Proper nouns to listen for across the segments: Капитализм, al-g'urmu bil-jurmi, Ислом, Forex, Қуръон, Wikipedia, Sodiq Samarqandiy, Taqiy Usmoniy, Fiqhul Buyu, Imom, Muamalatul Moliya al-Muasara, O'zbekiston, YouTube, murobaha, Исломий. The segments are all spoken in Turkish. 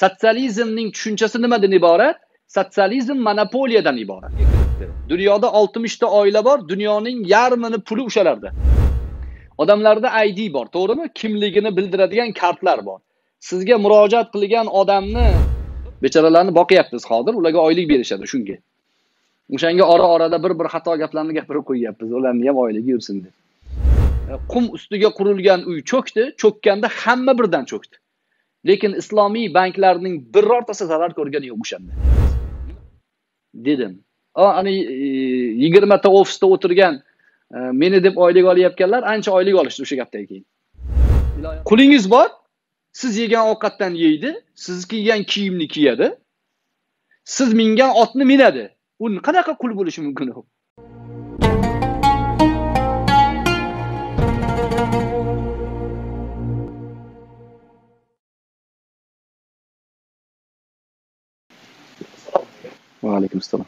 Sotsializmning tushunchasi nimadan iborat? Sotsializm monopoliyadan iborat. Dunyoda 60 ta oila bor, dunyoning yarmini puli o'shalarda. Odamlarda ID bor, to'g'rimi? Kimligini bildiradigan kartlar bor. Sizga murojaat qilgan odamni bechoralarni boqyapmiz hozir, ularga oylik berishadi shunga. O'shanga ora-orada bir xato gaplarni gapirib qo'yapmiz, ularni ham oyligi yursin deb. Qum ustiga qurilgan uy cho'kdi, cho'kkanda hamma birdan cho'kdi. Lekin islomiy banklarning birortasi zarar ko'rgani yo'q o'shanda. Dedim. Ani 20 ta ofisda o'tirgan meni deb oylik olayotganlar ancha oylik olishdi o'sha gapdan keyin. Qulingiz bor, siz yegan ovqatdan yeydi, siz kiygan kiyimni kiyadi, siz mingan otni minadi. U qanaqa qul bo'lishi mumkin? Ve aleykümselam.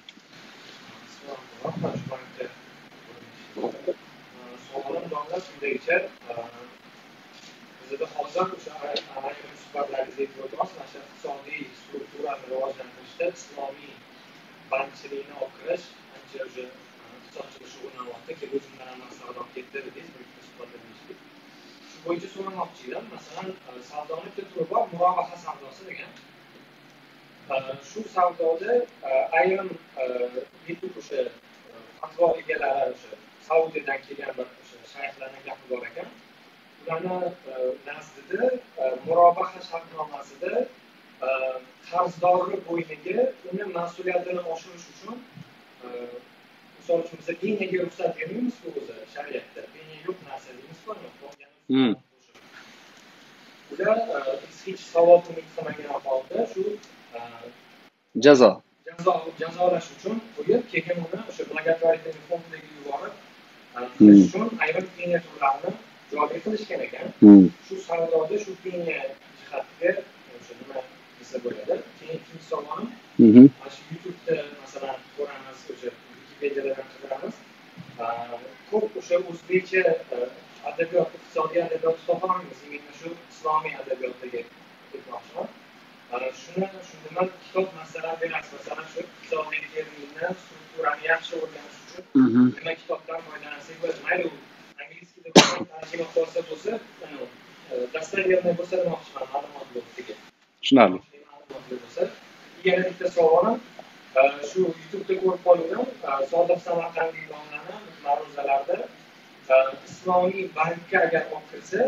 Şu savdoda ayrim yetukuşa fatvo egalari Saudiyadan kelgan bir shayxlarning gapi bor ekan. Ularni nazdida murobaha shartnomasida qarzdorni bo'yniga uni mas'uliyatini oshirish uchun misol uchun bizga diniga ruxsat bermaymiz-ku o'zi shariatda. Diniy yo'q narsa deymiz ko'rmaymiz. Ular hech savobini qilmagan holda shu jazolash uchun qo'yib, keyin uni o'sha blagotvoritelniy fondga yuborib, shun ayrim penya turlarini joriy qilishgan ekan. Shu savdoda shu penya jihatiga o'sha nima desa bo'ladi. Keyin ikkinchi tomoni, mana shu YouTube'da masalan ko'ramiz, o'sha Wikipedia'dan ko'ramiz. Ko'p o'sha o'zbekcha adabiyot, iqtisodiy adabiyot to'plamimiz, mana shu islomiy adabiyotdagi to'plamlar. Şundan kitap mesela biraz mesela şu kitabın yerine strukturanı yakışa olmuş çünkü demek kitaptan maydanansız var. Hayır, İngilizce de tercüme olsa olsa, dersler yerine olsa da mahşman adam adlı diye. Şunlar. Yani işte sorunun şu YouTube'da korkuyorum, sağda sanatlar ilanlarına maruzalarda İslami banka eğer okursa.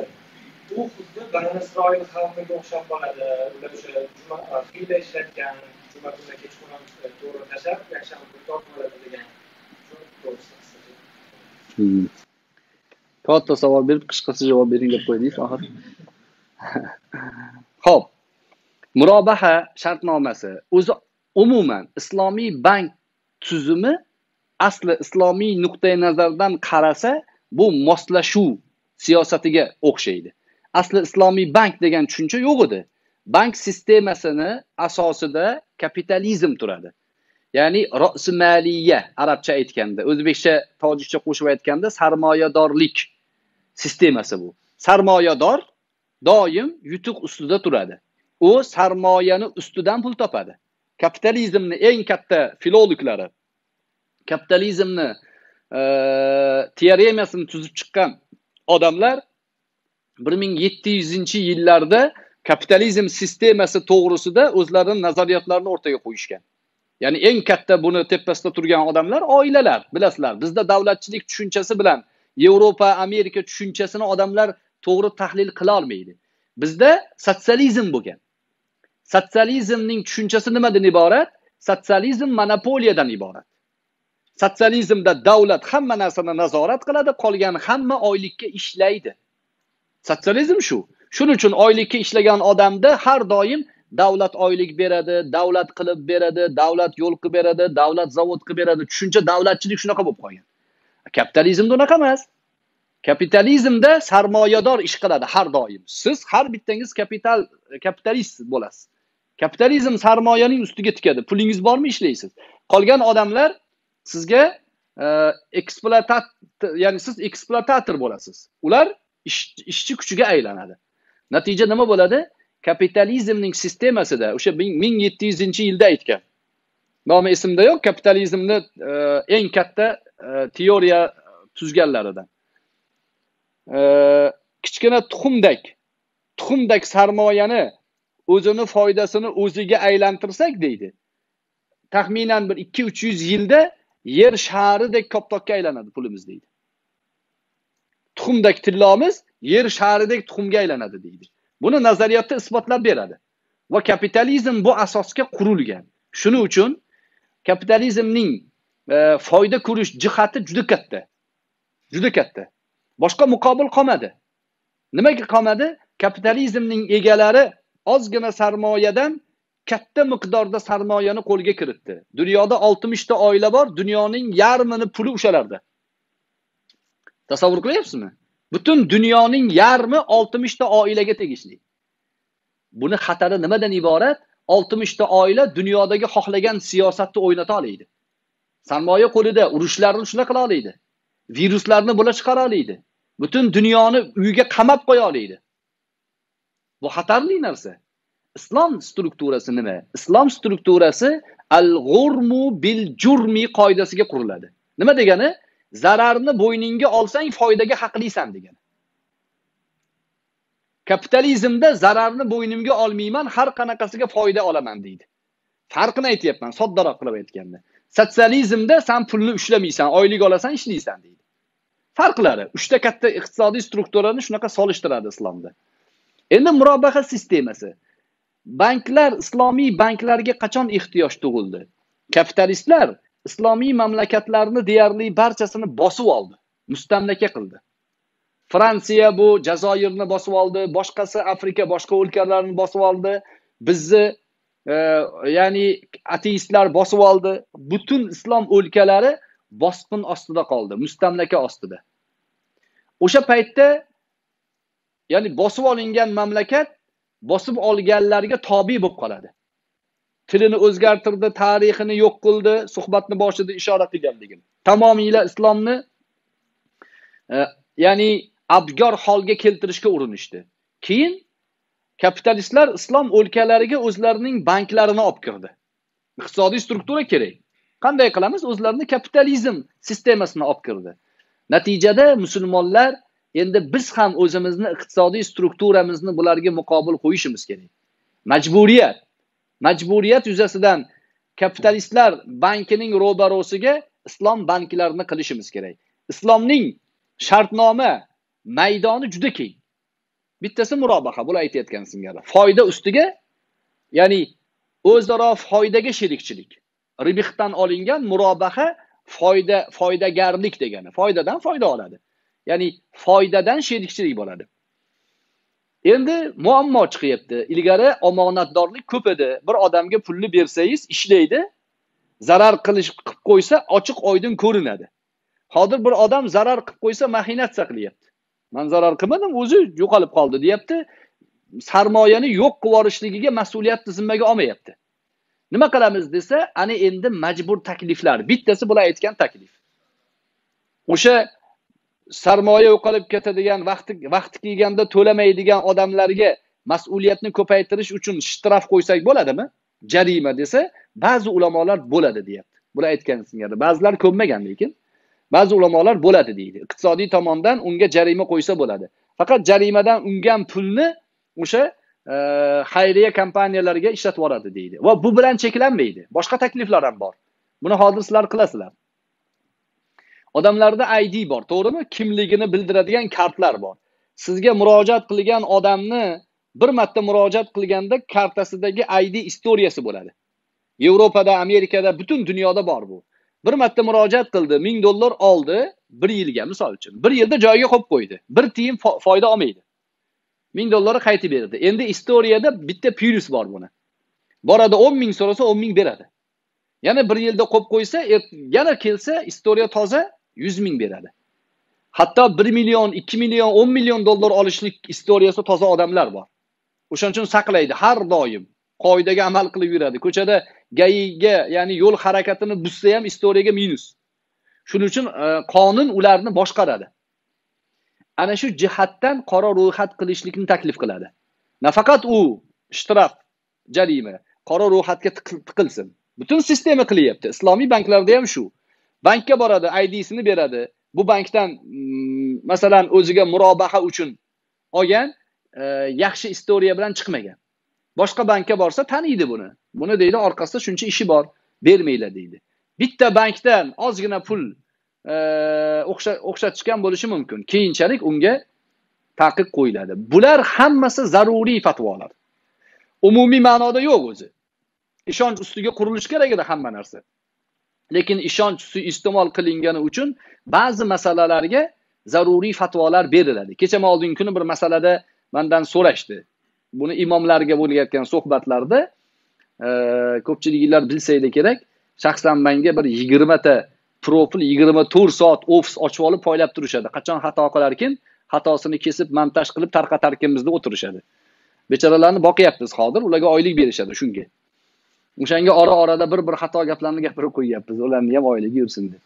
Bu xuddi bani Isroil xalqiga o'xshab qoladi. Ular o'sha juma xiyla ishlatgan, juma kuni kechqurun to'g'ri tashab, yashan burtoq bo'ladi degan. Katta savol berib, qisqasi javob bering deb qo'ydingiz axir. Xo'p. Murobaha shartnomasi o'zi umuman islomiy bank tuzumi asli islomiy nuqtai nazardan qarasa, bu moslashuv siyosatiga o'xshaydi. Asli islomiy bank degan tushuncha yo'q edi. Bank sistemasini asosida kapitalizm turadi. Ya'ni rosmaliya, arabcha aytganda, o'zbekcha, tojikcha qo'shib aytganda sarmoyadorlik sistemasi bu. Sarmoyador doim yutuq ustida turadi. U sarmoyani ustidan pul topadi. Kapitalizmni eng katta filologlari kapitalizmni teoremasini tuzib chiqqan odamlar 1700-yillarda kapitalizm sistemasi to'g'risida o'zlarining nazariyatlarini o'rtaga qo'yishgan. Ya'ni eng katta buni tepasida turgan odamlar oilalar, bilasizlar, bizda davlatchilik tushunchasi bilan Yevropa, Amerika tushunchasini odamlar to'g'ri tahlil qila olmaydi. Bizda sotsializm bo'lgan. Sotsializmning tushunchasi nimadan iborat? Sotsializm monopoliyadan iborat. Sotsializmda davlat hamma narsani nazorat qiladi, qolgan hamma oylikka ishlaydi. Sotsializm şu. Şunun için oylikka ishlagan odamda her daim davlat oylik beradi, davlat qilib beradi, davlat yo'l qilib beradi, davlat zavod qilib beradi. Tushuncha davlatchilik shunaqa bo'lib qolgan. Kapitalizmda unaqa emas. Kapitalizmda sarmoyador ish qiladi har doim. Siz har bittangiz kapitalist bo'lasiz. Kapitalizm sarmoyaning ustiga tikadi. Pulingiz bormi ishlaysiz. Qolgan odamlar sizga siz eksploatator bo'lasiz. Ular işçi küçüge aylanadi. Natija nima bo'ladi? kapitalizmning sistemasida o'sha 1700-yilda aytgan. Nomi esimda yo'q, kapitalizmni eng katta teoriya tuzganlaridan. Kichkina tuxumdak sarmoyani o'zini foydasini o'ziga aylantirsak deydi. Taxminan bir 200-300 yilda yer sharidek koptokka aylanadi pulimiz deydi. Tuxumdak tillomiz yer sharidek tuxumga aylanadi deydi. Buni nazariyatda isbotlab beradi. Va kapitalizm bu asosga qurilgan. Shuning uchun kapitalizmning foyda ko'rish jihati juda katta. Juda katta. Boshqa muqobil qolmadi. Nimaga qolmadi? Kapitalizmning egalari ozgina sarmoyadan katta miqdorda sarmoyani qo'lga kiritdi. Dunyoda 60 ta oila bor, dunyoning yarmini puli o'shalarda. Tasavvur qilyapsizmi? Butun dunyoning yarmi 60 ta oilaga tegishli. Buni xatari nimadan iborat? 60 ta oila dunyodagi xohlagan siyosatni o'ynata oladi. Sarmoya qo'lida urushlarni shuna qila oladi. Viruslarni bo'la chiqara oladi. Butun dunyoni uyga qamab qo'ya oladi. Bu xatarli narsa. İslam strukturası nima? İslam strukturası al-g'urmu bil-jurmi qoidasiga quriladi. Nima degani? Zararni bo'yningga olsang foydaga haqlisan degani. Kapitalizmda zararni bo'ynimga olmayman, har qanaqasiga foyda olaman deydi. Farqini aytayapman, soddaroq qilib aytganda. Sotsializmda sen pulni ushlamaysan, oylik olasan, ishlaysan deydi. Farqlari, 3 ta katta iqtisodiy strukturani shunaqa solishtiradi Islomda. Endi murabaha sistemasi. Banklar, islomiy banklarga qachon ehtiyoj tug'ildi? Kapitalistlar islomiy mamlakatlarni deyarli barchasini bosib oldi, mustamlaka qildi. Fransiya bu Jazoirni bosib oldi, boshqasi Afrika boshqa o'lkalarni bosib oldi. Bizni ya'ni ateistlar bosib oldi. Butun islom o'lkalari bosqin ostida qoldi, mustamlaka ostida. O'sha paytda ya'ni bosib olingan mamlakat bosib olganlarga tobe bo'lib qoladi. Tilini o'zgartirdi, tarixini yo'q qildi, suhbatni boshida ishora qilganligim. Tamomila islomni ya'ni abgor holga keltirishga urinishdi. Keyin kapitalistlar islom o'lkalariga o'zlarining banklarini olib kirdi. Iqtisodiy struktura kerak. Qanday qilamiz? O'zlarini kapitalizm sistemasini olib kirdi. Natijada musulmonlar endi biz ham o'zimizni iqtisodiy strukturamizni bularga muqobil qo'yishimiz kerak. Majburiyat yuzasidan kapitalistlar bankining ro'barosiga islom banklarini qilishimiz kerak. Islomning shartnoma maydoni juda keng. Bittasi murobaha, buni aytayotgan singari. Foyda ustiga, ya'ni o'zaro foydaga sherikchilik. Ribhdan olingan murobaha foydagarlik degani. Foydadan foyda oladi. Ya'ni foydadan sherikchilik bo'ladi. Endi muammo chiqyapti. Ilgari omonatdorlik ko'p edi. Bir odamga pulni bersangiz, ishlaydi. Zarar qilib qo'ysa, ochiq-oydin ko'rinadi. Hozir bir odam zarar qilib qo'ysa, mahinat saqlayapti. Men zarar qilmadim, o'zi yo'qolib qoldi, deyapti. Sarmoyani yo'q qilib yuborishligiga mas'uliyatni zimmaga olmayapti. Nima qilamiz desa, ana endi majbur takliflar. Bittasi bular aytgan taklif. O'sha sarmoya yo'qolib ketadigan, vaqti kelganda to'lamaydigan odamlarga mas'uliyatni ko'paytirish uchun shtraf qo'ysak bo'ladimi? Jarima desa, ba'zi ulamolar bo'ladi deyapti. Bular aytgan singari, ba'zilar ko'nmagan lekin ba'zi ulamolar bo'ladi deydi. Iqtisodiy tomondan unga jarima qo'ysa bo'ladi. Faqat jarimadan ungan pulni o'sha xayriya kompaniyalariga ishlatib yuboradi deydi. Va bu bilan cheklanmaydi. Boshqa takliflar ham bor. Buni hozir sizlar qilasizlar. Odamlarda ID bor, to'g'rimi? Kimligini bildiradigan kartlar bor. Sizga murojaat qilgan odamni bir marta murojaat qilganda kartasidagi ID istoriyasi bo'ladi. Yevropada, Amerikada, butun dunyoda bor bu. Bir marta murojaat qildi, $1000 oldi, bir yilga misol uchun. Bir yilda joyiga qo'yib qo'ydi. Bir tiyin foyda olmaydi. $1000 qaytib berdi. Endi istoriyada bitta virus bor buni. Borada 10,000 so'rasa 10,000 beradi. Yana bir yilda qo'yib qo'ysa, yana kelsa istoriya toza 100,000 beradi. Hatto 1 milyon, 2 milyon, 10 milyon dollar olishlik istoriyasi toza odamlar bor. O'shaning uchun saqlaydi har doim. Qoidaga amal qilib yuradi. Ko'chada gayiga, ya'ni yo'l harakatini buzsa ham istoriyaga minus. Shuning uchun qonun ularni boshqaradi. Ana shu jihatdan qora ro'yxat qilishlikni taklif qiladi. Nafaqat u ishtirof jarima qora ro'yxatga tiqilsin. Bütün sistemi qilyapti. İslami banklarda ham shu. Bankka boradi, ID'sini beradi. Bu bankdan masalan o'ziga murobaha uchun olgan yaxshi istoriya bilan chiqmagan. Boshqa bankka borsa taniydi buni. Buni deydi orqasida shuncha ishi bor, bermaylar deydi. Bitta bankdan ozgina pul o'xshatishgan bo'lishi mumkin. Keyinchalik unga taqiq qo'yiladi. Bular hammasi zaruriy fatvolar. Umumiy ma'noda yo'q o'zi. İshonch ustiga qurilish kerak edi hamma narsa. Lekin ishonch suiiste'mol qilingani uchun ba'zi masalalarga zaruriy fatvolar beriladi. Kecha molding kuni bir masalada mendan so'rashdi. Buni imomlarga bo'layotgan suhbatlarda ko'pchiliklar bilsaydi kerak, shaxsan menga bir 20 ta profil 24 soat ofis ochib olib poylab turishadi. Qachon xato qilar ekan, xatosini kesib montaj qilib tarqatarkanimizda o'tirishadi. Bechoralarni boqyapmiz hozir, ularga oylik berishadi shunga. O'shanga ara-arada bir xato gaplarni gapirib qo'yyapmiz. Ularni ham oyligi yursin deb.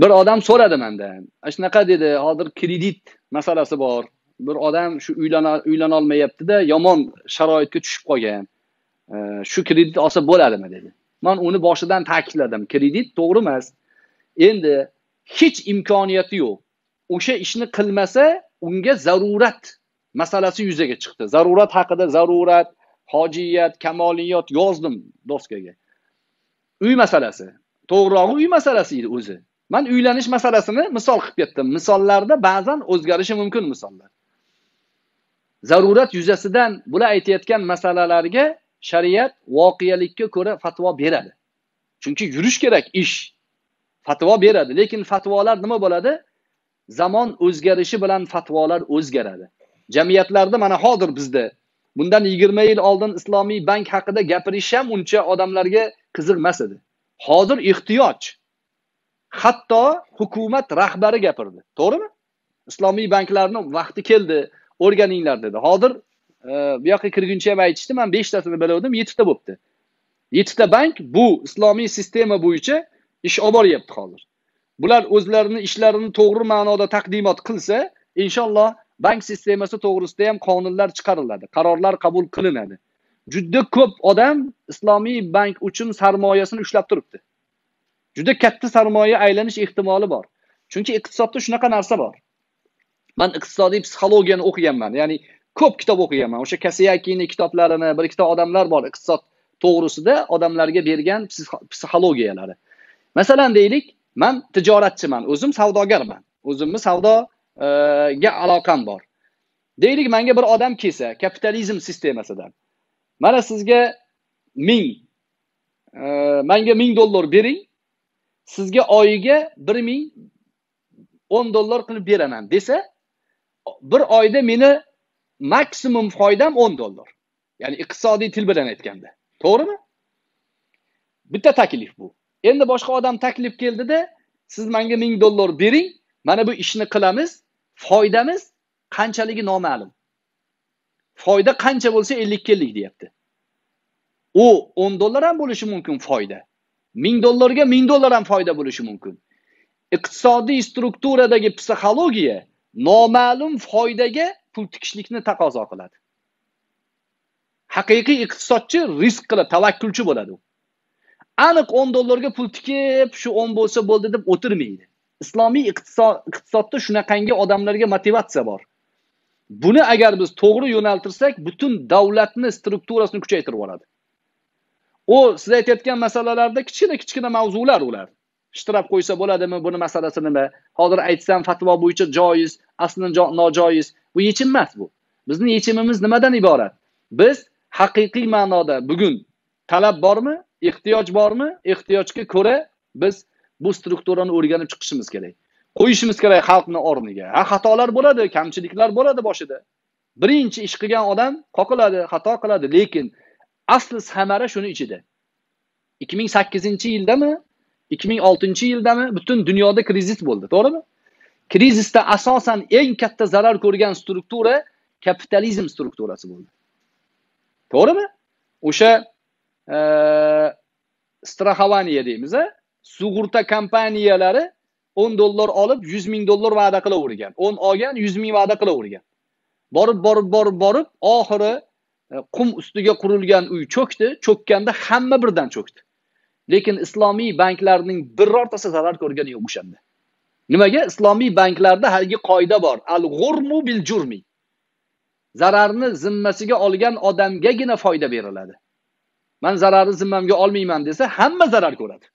Bir odam so'radi mendan. Ashnaqa dedi, hozir kredit masalasi bor. Bir odam shu uylana olmayapti-da, yomon sharoitga tushib qolgan. Shu kredit olsa bo'ladimi dedi. Men uni boshidan ta'kidladim. Kredit to'g'ri emas. Endi hech imkoniyati yo'q. O'sha ishni qilmasa, unga zarurat masalasi yuzaga chiqdi. Zarurat haqida zarurat hojiyat, kamoliyat yozdim doskaga. Uy masalasi. To'g'rirog'i uy masalasi edi o'zi. Men uylanish masalasini misol qilib ketdim. Misollarda ba'zan o'zgarishi mumkin misollar. Zarurat yuzasidan bular aytayotgan masalalarga shariat voqealikka ko'ra fatvo beradi. Chunki yurish kerak ish. Fatvo beradi, lekin fatvolar nima bo'ladi? Zamon o'zgarishi bilan fatvolar o'zgaradi. Jamiyatlarda mana hozir bizda bundan 20 yil oldin islomiy bank haqida gapirish ham uncha odamlarga qiziqmas edi. Hozir ehtiyoj. Hatto hukumat rahbari gapirdi. To'g'rimi? Islomiy banklarning vaqti keldi, o'rganinglar dedi. Hozir bu yoqqa kirguncha ham aytishdi, men 5 tasini biladim, 7 ta bo'pti. 7 ta bank bu islomiy sistema bo'yicha ish olib boryapti hozir. Bular o'zlarining ishlarini to'g'ri ma'noda taqdimot qilsa, inshaalloh bank sistemasi to'g'risida ham qonunlar chiqariladi, qarorlar qabul qilinadi. Juda ko'p odam islomiy bank uchun sarmoyasini ushlab turibdi. Juda katta sarmoya aylanish ehtimoli bor. Chunki iqtisodda shunaqa narsa bor. Men iqtisodiy psixologiyani o'qiganman, ya'ni ko'p kitob o'qiganman. O'sha Kasiyakining kitoblarini, bir ikkita odamlar bor iqtisod to'g'risida odamlarga bergan psixologiyalari. Masalan deylik, men tijoratchiman, o'zim savdogarman. O'zimni savdo ga aloqam bor. Deylik menga bir odam kelsa, kapitalizm sistemasidan. Mana sizga 1000 menga $1000 bering, sizga oyiga $1010 qilib beraman desa, bir oyda meni maksimum foydam $10. Ya'ni iqtisodiy til bilan aytganda. To'g'rimi? Bitta taklif bu. Endi boshqa odam taklif keldi-da, siz menga $1000 bering, mana bu ishni qilamiz. Foydamiz qanchaligi noma'lum. Foyda qancha bo'lsa 50-50 deyapti. U $10 ham bo'lishi mumkin foyda. $1000 ga $1000 ham foyda bo'lishi mumkin. Iqtisodiy strukturadagi psixologiya noma'lum foydaga pul tikishlikni taqozo qiladi. Haqiqiy iqtisodchi risk qiladi, tavakkulchi bo'ladi u. Aniq $10 ga pul tikib, shu 10 bo'lsa bo'ldi deb o'tirmaydi. Islomiy iqtisodda shunaqangi odamlarga motivatsiya bor. Buni agar biz to'g'ri yo'naltirsak, butun davlatning strukturasini kuchaytirib oladi. U siz aytayotgan masalalarda kichkina mavzular ular. Ishtirab qo'ysa bo'ladimi, buni masalasi nima? Hozir aytsam fatvo bo'yicha joiz, aslida nojoiz. Bu yechim emas bu. Bizning yechimimiz nimadan iborat? Biz haqiqiy ma'noda bugun talab bormi, ehtiyoj bormi? Ehtiyojga ko'ra biz bu strukturani o'rganib chiqishimiz kerak. Qo'yishimiz kerak xalqni o'rniga. Ha, xatolar bo'ladi, kamchiliklar bo'ladi boshida. Birinchi ish qilgan odam qoqiladi, xato qiladi, lekin asli samara shuni ichida. 2008-yildami, 2006-yildami butun dunyoda krizis bo'ldi, to'g'rimi? Krizisda asosan eng katta zarar ko'rgan struktura kapitalizm strukturasi bo'ldi. To'g'rimi? O'sha straxovaniya deymiz-a? Sug'urta kompaniyalari $10 olib $100 ming va'da qilavergan. 10 olgan, 100 ming va'da qilavergan. Borib, oxiri qum ustiga qurilgan uy cho'kdi, cho'kkanda hamma birdan cho'kdi. Lekin islomiy banklarning birortasi zarar ko'rgani yo'q o'shanda. Nimaga? Islomiy banklarda haligi qoida bor. Al-g'urmu bil jurmi. Zararni zimmasiga olgan odamgagina foyda beriladi. Men zararni zimmamga olmayman desa hamma zarar ko'radi.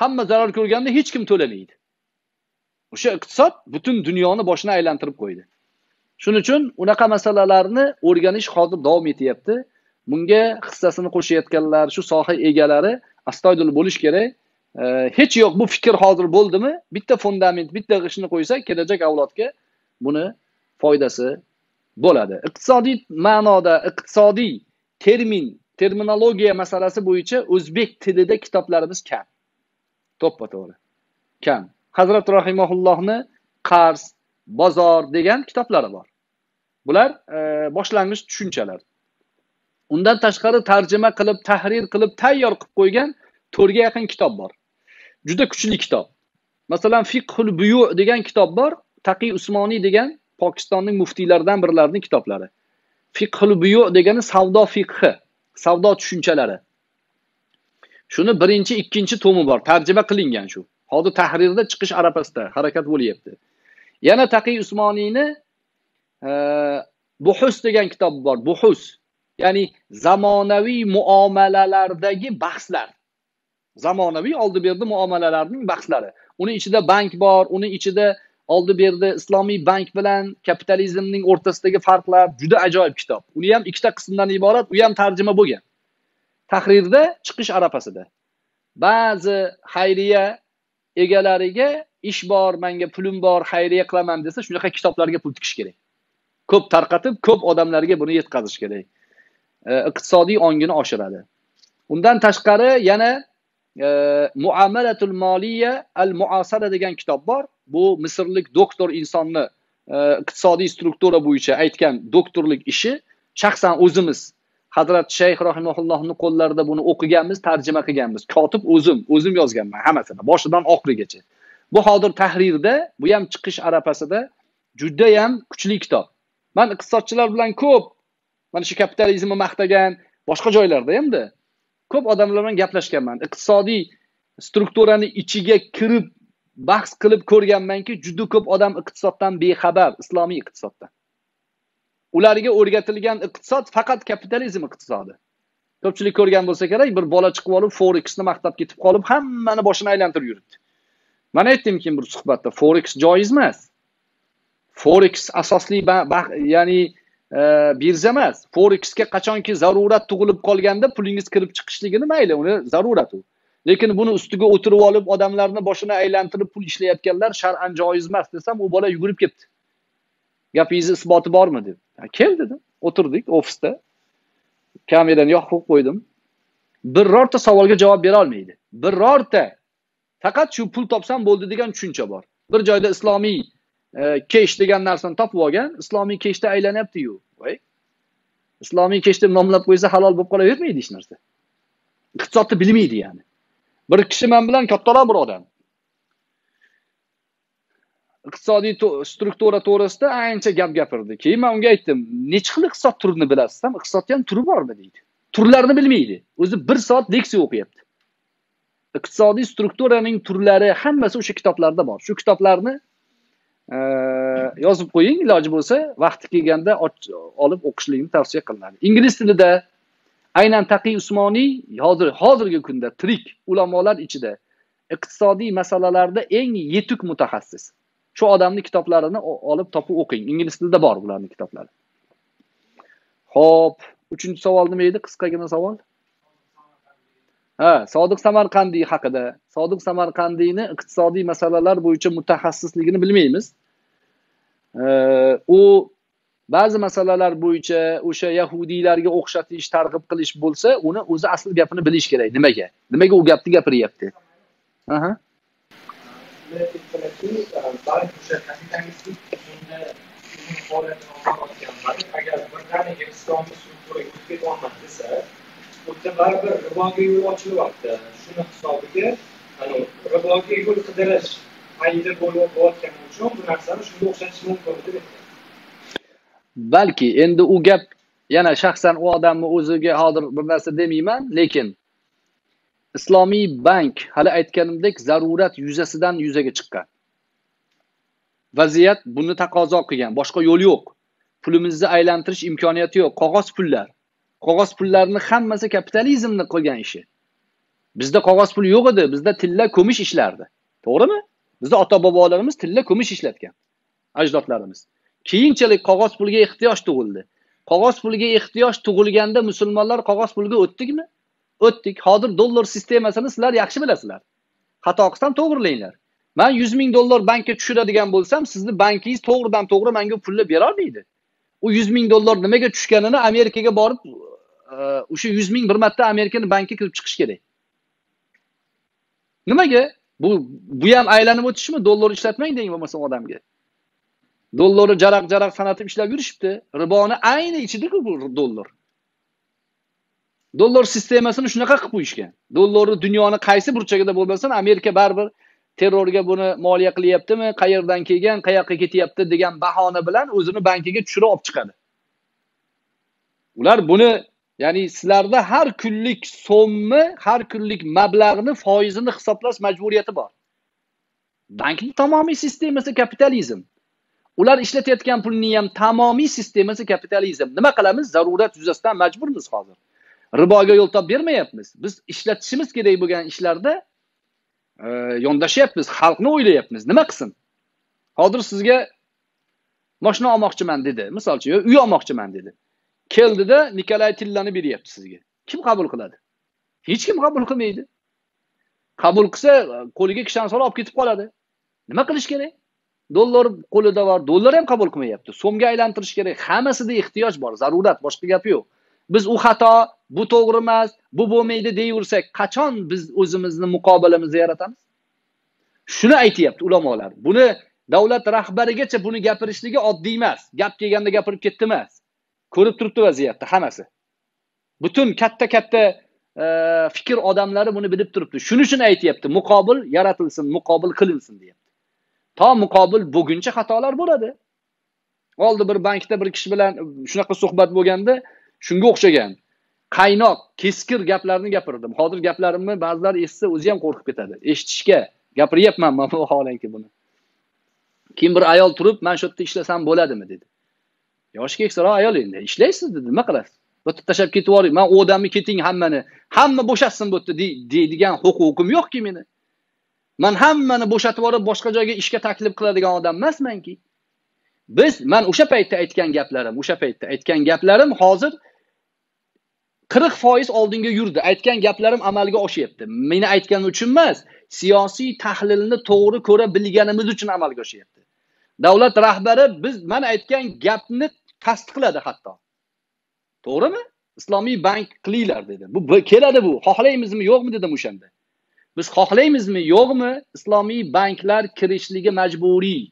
Hamma zarar ko'rganda hech kim to'lamaydi. O'sha iqtisod butun dunyoni boshini aylantirib qo'ydi. Shuning uchun unaqa masalalarni o'rganish hozir davom etyapti. Bunga hissasini qo'shayotganlar, shu soha egalari astoydil bo'lish kerak. Hech yo'q bu fikr hozir bo'ldimi? Bitta fundament, bitta g'ishni qo'ysak, kelajak avlodga buni foydasi bo'ladi. Iqtisodiy ma'noda iqtisodiy terminologiya masalasi bo'yicha o'zbek tilida kitoblarimiz kam. To'ppa to'g'ri. Kam. Hazrat rahimahullohni qarz, bozor degan kitoblari bor. Bular boshlang'ich tushunchalar. Undan tashqari tarjima qilib, tahrir qilib, tayyor qilib qo'ygan 4 ga yaqin kitob bor. Juda kuchli kitob. Masalan, Fiqhul Buyu degan kitob bor. Taqiy Usmoniy degan Pokistonning muftiylaridan birlarining kitoblari. Fiqhul Buyu degani savdo fiqhi, savdo tushunchalari. Shuni 1-2 tomi bor. Tarjima qilingan shu. Hozir tahrirda chiqish arafasida harakat bo'lyapti. Yana Taqiy Usmoniyni bahs degan kitob bor. Bahs ya'ni zamonaviy muomalalardagi bahslar. Zamonaviy oldi-berdi muomalalarning bahslari. Uning ichida bank bor, uning ichida oldi-berdi islomiy bank bilan kapitalizmning o'rtasidagi farqlar juda ajoyib kitob. Uni ham 2ta qismdan iborat, u ham tarjima bo'lgan. Tahrirda chiqish arafasida. Ba'zi xayriya egalariga ish bor, menga pulim bor, xayriya qilaman desa, shunaqa kitoblarga pul tikish kerak. Ko'p tarqatib, ko'p odamlarga buni yetkazish kerak. Iqtisodiy ongini oshiradi. Undan tashqari yana Muamalatul Moliya al-Muasara degan kitob bor. Bu Misrlik doktor insonni iqtisodiy struktura bo'yicha aytgan doktorlik ishi. Shaxsan o'zimiz Hazrat Shayx rahimahullohning qo'llarida buni o'qiganmiz, tarjima qilganmiz. Kotib o'zim yozganman hammasini, boshidan oxirigacha. Bu hozir tahrirda, bu ham chiqish arafasida juda ham kuchli kitob. Men iqtisodchilar bilan ko'p mana shu kapitalizmni maqtagan, boshqa joylarda hamda ko'p odamlar bilan gaplashganman. Iqtisodiy strukturani ichiga kirib bahs qilib ko'rganmanki, juda ko'p odam iqtisoddan bexabar, islomiy iqtisoddan. Ularga o'rgatilgan iqtisod faqat kapitalizm iqtisodi. Ko'pchilik ko'rgan bo'lsa kerak, bir bola chiqib olib Forexni maqtab ketib qolib, hammani boshini aylantirib yuribdi. Men aytdimki, bir suhbatda Forex joiz emas. Forex asosli ya'ni birja emas. Forexga qachonki zarurat tug'ilib qolganda pulingiz kirib chiqishligini mayli, uni zarurat u. Lekin buni ustiga o'tirib olib odamlarni boshini aylantirib pul ishlayotganlar shar'an joiz emas desam, u bola yugurib ketdi. Gapingizni isboti bormi deb. Kel dedim. O'tirdik ofisda. Kamerani yoqib qo'ydim. Birorta savolga javob bera olmaydi. Birorta. Faqat shu pul topsam bo'ldi degan tushuncha bor. Bir joyda islomiy kesh degan narsani topib olgan, islomiy keshda aylanyapti-yu. Voy. Islomiy kesh deb nomlab qo'ysa halol bo'lib qolavermaydi hech narsa. Iqtisodni bilmaydi ya'ni. Bir kishi men bilan kattaroq bir odam. Iqtisodiy struktura to'g'risida ancha gap gapirdi. Keyin men unga aytdim, "Nech xil iqtisod turini bilasiz? Iqtisodning ham turi bormi?" deydi. Turlarini bilmaydi. O'zi 1 soat leksiya o'qiyapti. Iqtisodiy strukturaning turlari hammasi o'sha kitoblarda bor. Shu kitoblarni yozib qo'ying, iloji bo'lsa vaqti kelganda olib o'qishlikni tavsiya qilinadi. Ingliz tilida aynan Taqiy Usmoniy hozirgi kunda tirik ulamolar ichida iqtisodiy masalalarda eng yetuk mutaxassis. Shu odamning kitoblarini olib topib o'qing. Ingliz tilida bor ularning kitoblari. Xo'p, 3-chi savol nima edi? Qisqagina savol. Sodiq Samarqandiy haqida. Sodiq Samarqandiyni iqtisodiy masalalar bo'yicha mutaxassisligini bilmaymiz. U ba'zi masalalar bo'yicha o'sha yahudiylarga o'xshatish, targ'ib qilish bo'lsa, uni o'zi asl gapini bilish kerak. Nimaga? Nimaga u gapni gapiryapti? Aha. Balki endi u gap yana shaxsan u odamni o'ziga hozir bir narsa demayman, lekin Islomiy bank hali aytganimdek zarurat yuzasidan yuzaga chiqqan. Vaziyat buni taqozo qilgan, boshqa yo'l yo'q. Pulimizni aylantirish imkoniyati yo'q, qog'oz pullar. Qog'oz pullarni hammasi kapitalizmni qilgan ishi. Bizda qog'oz pul yo'q edi, bizda tilla, kumush ishlardi. To'g'rimi? Bizda ota-bobolarimiz tilla, kumush ishlatgan. Ajdodlarimiz. Keyinchalik qog'oz pulga ehtiyoj tug'ildi. Qog'oz pulga ehtiyoj tug'ilganda musulmonlar qog'oz pulga o'tdikmi? O'tdik. Hozir dollar sistemasini sizlar yaxshi bilasizlar. Xato qilsam to'g'rilanglar. Men 100 ming dollar bankka tushiradigan bo'lsam, sizni bankingiz to'g'ridan-to'g'ri menga pulni bera olmaydi. U 100 ming dollar nimaga tushganini Amerikaga borib, o'sha 100 ming bir marta Amerikaning bankiga kirib chiqish kerak. Nimaga? Bu ham aylanib o'tishmi? Dollar ishlatmang deng bo'lmasa odamga. Dollarni jaraq-jaraq sanatib ishlab yurishibdi. Riboni ayni ichida-ku bu dollar. Dollar sistemasini shunaqa qilib qo'yishgan. Dollarni dunyoni qaysi burchagida bo'lmasin, Amerika baribir terrorga buni moliya qilyaptimi, qayerdan kelgan, qayoqqa ketyapti degan bahona bilan o'zini bankiga tushirib olib chiqadi. Ular buni, ya'ni sizlarda har kunlik so'mni, har kunlik mablag'ni foizini hisoblash majburiyati bor. Bankning tamomiy sistemasi kapitalizm. Ular ishlatayotgan pulning ham tamomiy sistemasi kapitalizm. Nima qilamiz? Zarurat yuzasidan majburmiz hozir. Riboga yo'l topib bermayapmiz. Biz ishlatishimiz kerak bo'lgan ishlarda yondashyapmiz, xalqni o'ylayapmiz. Nima qilsin? Hozir sizga mashina olmoqchiman dedi. Misol uchun, uy olmoqchiman dedi. Keldida Nikolay tillani beryapti sizga. Kim qabul qiladi? Hech kim qabul qilmaydi. Qabul qilsa, qo'liga kishan solib olib ketib qoladi. Nima qilish kerak? Dollar qo'lida bor, dollar ham qabul qilmayapti. So'mga aylantirish kerak. Hammasida ehtiyoj bor, zarurat, boshqa gap yo'q. Biz u xato, bu to'g'ri emas, bu bo'lmaydi deyversak, qachon biz o'zimizni muqobilimizni yaratamiz? Shuni aytayapti ulamolar. Buni davlat rahbarigacha buni gapirishligi oddiy emas. Gap kelganda gapirib ketdi emas. Ko'rib turibdi vaziyatni hammasi. Butun katta-katta fikr odamlari buni bilib turibdi. Shuning uchun aytayapti, muqobil yaratilsin, muqobil qilinsin deyapti. To muqobil bo'lguncha xatolar bo'ladi. Oldi bir bankda bir kishi bilan shunaqa suhbat bo'lganda shunga o'xshagan qaynoq, keskir gaplarni gapirdim. Hozir gaplarimni ba'zilar eshitsa o'zi ham qo'rqib ketadi. Eshitishga gapiryapman men holanki buni. Kim bir ayol turib, "Men shu yerda ishlasam bo'ladimi?" dedi. Yosh keksaroq ayol endi, "Ishlaysiz" dedi. "Nima qilasiz? Bu yerda tashab ketib yuboring. Men odamni keting hammani. Hamma bo'shatsin bu yerda" deydigan huquqim yo'qki meni. Men hammani bo'shatib yuborib boshqa joyga ishga taklif qiladigan odam emasmanki. Men o'sha paytda aytgan gaplarim, hozir 40% oldinga yurdi. Aytgan gaplarim amalga oshyapti. Meni aytganim uchun emas, siyosiy tahlilni to'g'ri ko'ra bilganimiz uchun amalga oshyapti. Davlat rahbari biz men aytgan gapni tasdiqladi hatto. To'g'rimi? Islomiy bank qilinglar dedi. Bu keladi bu. Xohlaymizmi, yo'qmi dedim o'shanda. Biz xohlaymizmi, yo'qmi? Islomiy banklar kirishligi majburiy.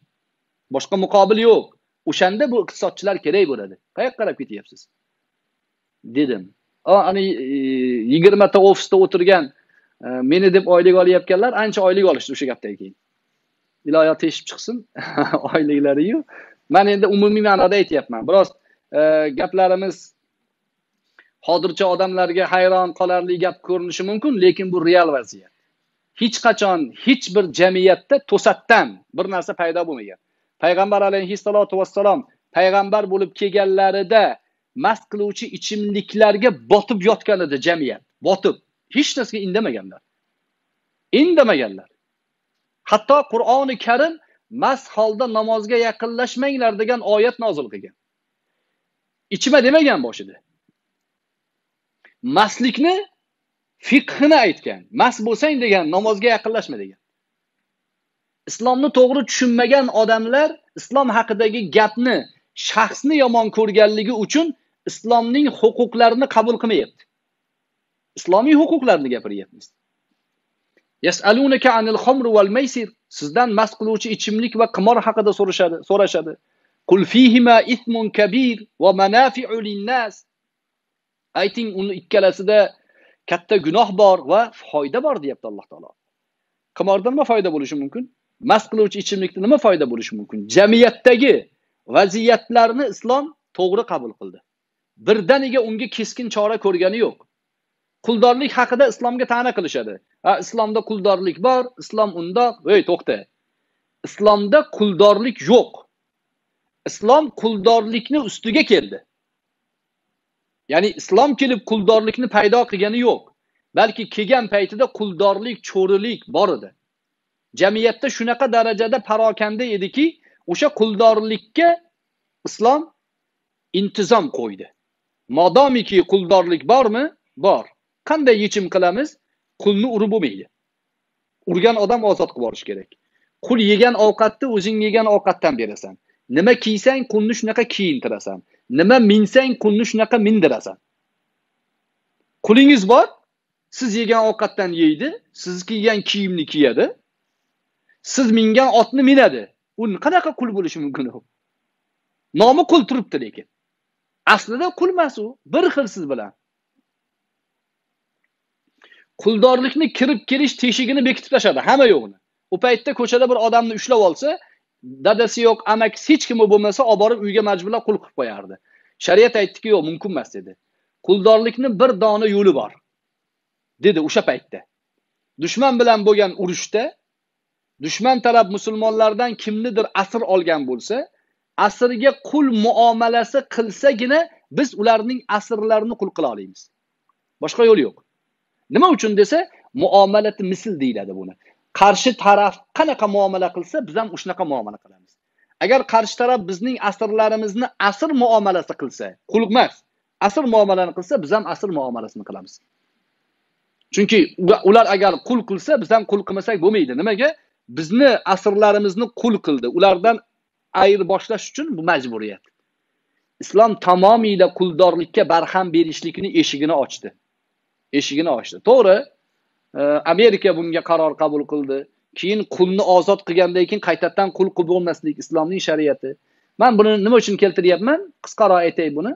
Boshqa muqobil yo'q. O'shanda bu iqtisodchilar kerak bo'ladi. Qayoqqa qarab ketyapsiz? Dedim. Ani 20 ta ofisda o'tirgan meni deb oylik olayotganlar ancha oylik olishdi o'sha gapdan keyin. Iloyo teshib chiqsin oyliklari-yu. Men endi umumiy ma'noda aytayapman. Biroz gaplarimiz hozircha odamlarga hayron qolarli gap ko'rinishi mumkin, lekin bu real vaziyat. Hech qachon hech bir jamiyatda to'satdan bir narsa paydo bo'lmagan. Payg'ambar alayhissalotu vassalom payg'ambar bo'lib kelganlarida mast qiluvchi ichimliklarga botib yotgan edi jamiyat. Botib, hech narsaga indamaganlar. Hatto Qur'oni Karim mast holda namozga yaqinlashmanglar degan oyat nozil qilgan. Ichma demagan boshida. Mastlikni fiqhini aytgan. Mast bo'lsang degan, namozga yaqinlashma degan. Islomni to'g'ri tushunmagan odamlar islom haqidagi gapni, shaxsni yomon ko'rganligi uchun Islomning huquqlarini qabul qilmayapti. Islomiy huquqlarni gapiryapmiz. Yasalunaka anil xomri wal maysir, sizdan mast qiluvchi ichimlik va qimor haqida so'rashadi. Qul fihima ithmun kabir va manafi'u linnas. Ayting, uni ikkalasida katta gunoh bor va foyda bor deyapti Alloh taolo. Qimordan nima foyda bo'lishi mumkin? Mast qiluvchi ichimlikdan nima foyda bo'lishi mumkin? Jamiyatdagi vaziyatlarni islom to'g'ri qabul qildi. birdaniga unga keskin chora ko'rgani yo'q. Quldorlik haqida islomga ta'na qilishadi. Islomda quldorlik bor, islom unda, ey to'xta. Islomda quldorlik yo'q. Islom quldorlikni ustiga keldi. Ya'ni islom kelib quldorlikni paydo qilgani yo'q. Balki kelgan paytida quldorlik, cho'rilik bor edi. Jamiyatda shunaqa darajada parokanda ediki, o'sha quldorlikka islom intizom qo'ydi. Modomiki quldorlik bormi? Bor. Qanday yechim qilamiz? Qulni urib bo'lmaydi. Urgan odam ozod qilib borish kerak. Qul yegan ovqatni o'zing yegan ovqatdan berasan. Nima kiysang qulni shunaqa kiyintirasan. Nima minsang qulni shunaqa mindirasan. Qulingiz bor, siz yegan ovqatdan yeydi, siz kiygan kiyimni kiyadi. Siz mingan otni minadi. U qanaqa qul bo'lishi mumkin? Nomi qul turibdi lekin. Aslida qul emas u, bir xil siz bilan. Quldorlikni kirib kelish teshigini bekitib tashadi, hamma yo'qni. U paytda ko'chada bir odamni ushlab olsa, dadasi yo'q, amakisi hech kim bo'lmasa, olib borib uyga majburlab qul qilib qo'yardi. Shariat aytdiki, yo'q, mumkin emas dedi. Quldorlikni bir dona yo'li bor dedi o'sha paytda. Dushman bilan bo'lgan urushda dushman taraf musulmonlardan kimnidir asir olgan bo'lsa, asirga qul muomalasi qilsagina biz ularning asirlarini qul qila olamiz. Boshqa yo'li yo'q. Nima uchun desa, muomalati misl deyiladi buni. Qarshi taraf qanaqa muomala qilsa, biz ham o'shanaqa muomala qilamiz. Agar qarshi taraf bizning asirlarimizni asir muomalasi qilsa, qul emas, asir muomalani qilsa, biz ham asir muomalasini qilamiz. Chunki ular agar qul qilsa, biz ham qul qilmasak bo'lmaydi. Nimaga? Bizni asirlarimizni qul qildi. Ulardan ayirib boshlash uchun bu majburiyat. Islom tamomiyla quldorlikka barham berishlikni eshigini ochdi. To'g'ri, Amerika bunga qaror qabul qildi. Keyin qulni ozod qilgandan keyin qaytadan qul qilib bo'lmaslik islomning shariati. Men buni nima uchun keltiryapman? Qisqaroq aytay buni.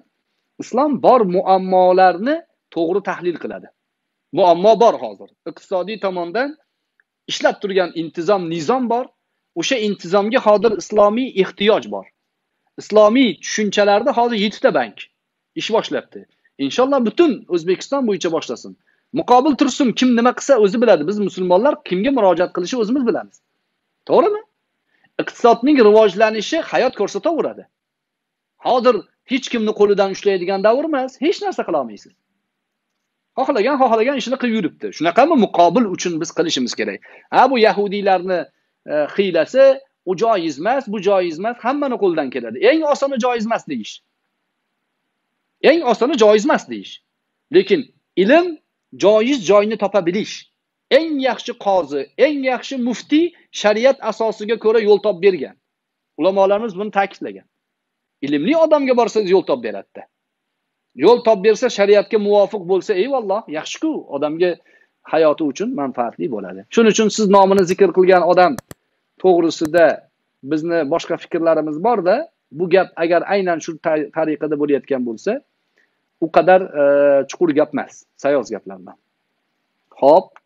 Islom bor muammolarni to'g'ri tahlil qiladi. Muammo bor hozir. Iqtisodiy tomondan ishlab turgan intizom, nizom bor. O'sha intizomga hozir islomiy ehtiyoj bor. Islomiy tushunchalarda hozir 7ta bank ish boshlabdi. İnşallah bütün O'zbekiston bo'yicha boshlansin. Muqobil tursin, kim nima qilsa o'zi biladi. Biz musulmonlar kimga murojaat qilishi o'zimiz bilamiz. To'g'rimi? Iqtisodning rivojlanishi hayot ko'rsataveradi. Hozir hech kimni qo'lidan ushlaydigan davr emas, hech narsa qila olmaysiz. Xohlagan ishini qilib yuribdi. Shunaqami muqobil uchun biz qilishimiz kerak. Ha, bu yahudiylarni hiylasi, u joiz emas, bu joiz emas, hammani qo'ldan keladi. Eng osoni joiz emas deyish. Lekin ilm joiz joyini topa bilish. Eng yaxshi qozi, eng yaxshi muftiy shariat asosiga ko'ra yo'l top bergan. Ulamolarimiz buni ta'kidlagan. Ilmli odamga borsangiz yo'l top beradi. Yo'l top bersa, shariatga muvofiq bo'lsa, eyvalloh, yaxshi-ku, odamga hayoti uchun manfaatli bo'ladi. Shuning uchun siz nomini zikr qilgan odam to'g'risida bizni boshqa fikrlarimiz bor-da, bu gap agar aynan shu tariqada bo'layotgan bo'lsa, o kadar çukur yapmaz. Sayoz yaplardan. Hop.